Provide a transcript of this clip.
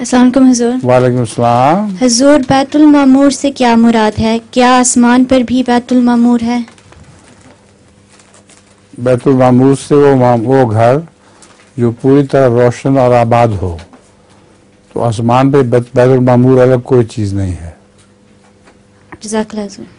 अस्सलाम हुजूर। वालेकुम अस्सलाम। हुजूर, बैतुल मामूर से क्या मुराद है? क्या आसमान पर भी बैतुल मामूर है? बैतुल मामूर से वो घर जो पूरी तरह रोशन और आबाद हो, तो आसमान पे बैतुल मामूर अलग कोई चीज़ नहीं है। जज़ाकल्लाह हुजूर।